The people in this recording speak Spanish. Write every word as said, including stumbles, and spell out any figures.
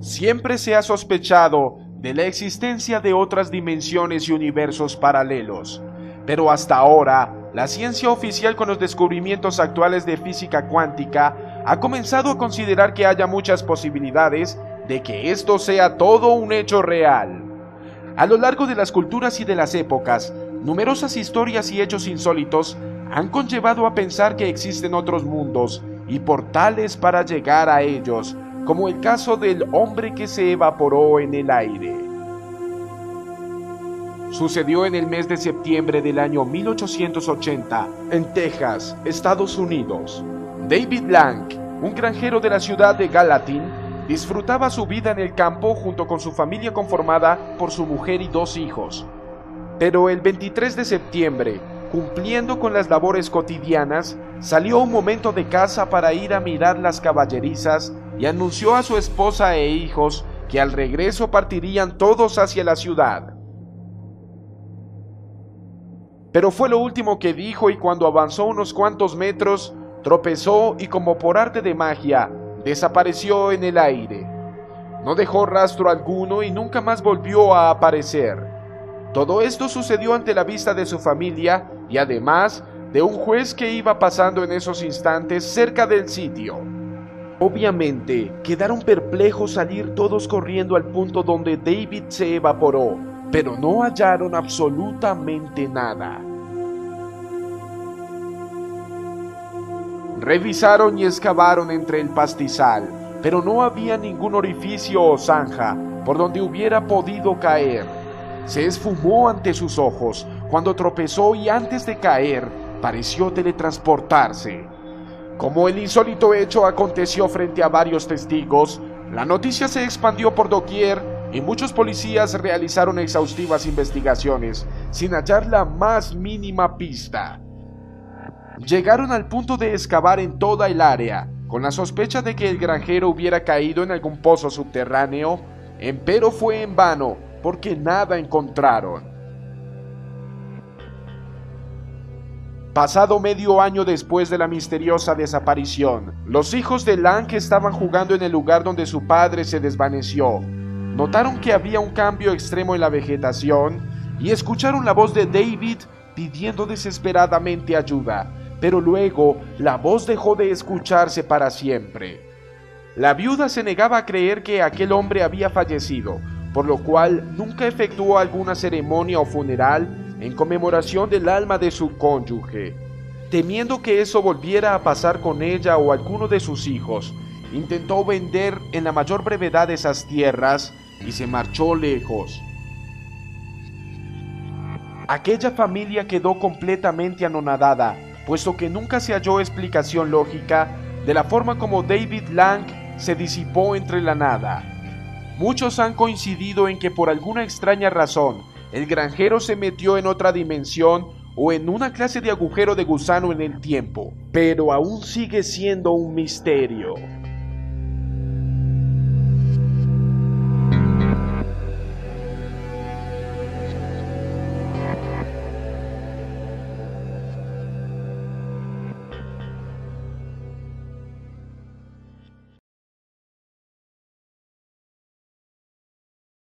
Siempre se ha sospechado de la existencia de otras dimensiones y universos paralelos, pero hasta ahora la ciencia oficial, con los descubrimientos actuales de física cuántica, ha comenzado a considerar que haya muchas posibilidades de que esto sea todo un hecho real. A lo largo de las culturas y de las épocas, numerosas historias y hechos insólitos han conllevado a pensar que existen otros mundos y portales para llegar a ellos, como el caso del hombre que se evaporó en el aire. Sucedió en el mes de septiembre del año mil ochocientos ochenta, en Texas, Estados Unidos. David Blank, un granjero de la ciudad de Gallatin, disfrutaba su vida en el campo junto con su familia conformada por su mujer y dos hijos. Pero el veintitrés de septiembre, cumpliendo con las labores cotidianas, salió un momento de casa para ir a mirar las caballerizas y anunció a su esposa e hijos que al regreso partirían todos hacia la ciudad. Pero fue lo último que dijo, y cuando avanzó unos cuantos metros, tropezó y, como por arte de magia, desapareció en el aire. No dejó rastro alguno y nunca más volvió a aparecer. Todo esto sucedió ante la vista de su familia y además de un juez que iba pasando en esos instantes cerca del sitio. Obviamente, quedaron perplejos al ir todos corriendo al punto donde David se evaporó, pero no hallaron absolutamente nada. Revisaron y excavaron entre el pastizal, pero no había ningún orificio o zanja por donde hubiera podido caer. Se esfumó ante sus ojos cuando tropezó y, antes de caer, pareció teletransportarse. Como el insólito hecho aconteció frente a varios testigos, la noticia se expandió por doquier y muchos policías realizaron exhaustivas investigaciones sin hallar la más mínima pista. Llegaron al punto de excavar en toda el área, con la sospecha de que el granjero hubiera caído en algún pozo subterráneo, empero fue en vano, porque nada encontraron. Pasado medio año después de la misteriosa desaparición, los hijos de Lang estaban jugando en el lugar donde su padre se desvaneció. Notaron que había un cambio extremo en la vegetación y escucharon la voz de David pidiendo desesperadamente ayuda, pero luego la voz dejó de escucharse para siempre. La viuda se negaba a creer que aquel hombre había fallecido, por lo cual nunca efectuó alguna ceremonia o funeral en conmemoración del alma de su cónyuge, temiendo que eso volviera a pasar con ella o alguno de sus hijos. Intentó vender en la mayor brevedad esas tierras y se marchó lejos. Aquella familia quedó completamente anonadada, puesto que nunca se halló explicación lógica de la forma como David Lang se disipó entre la nada. Muchos han coincidido en que, por alguna extraña razón, el granjero se metió en otra dimensión o en una clase de agujero de gusano en el tiempo, pero aún sigue siendo un misterio.